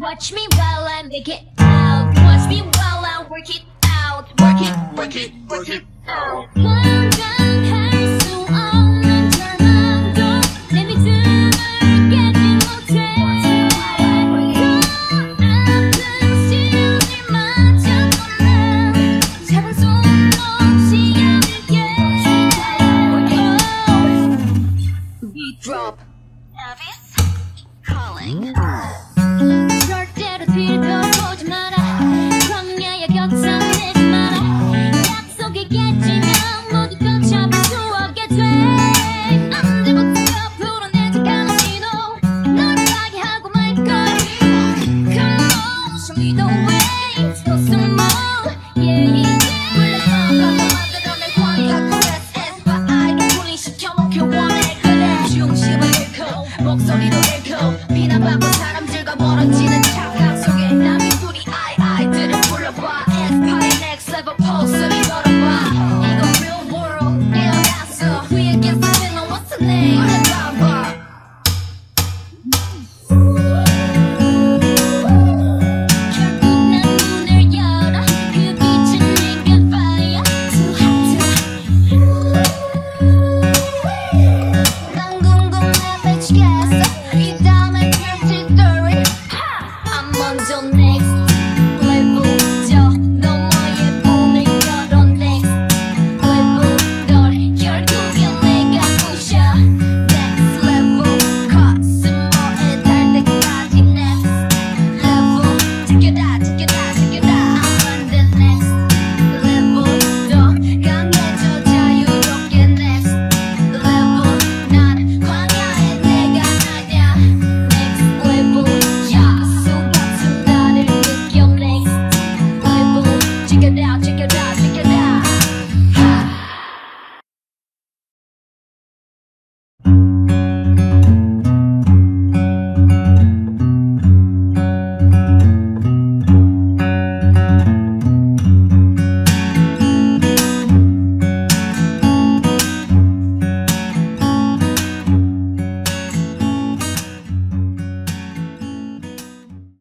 Watch me while I make it out. Watch me while I work it out. Work it, work it, work it.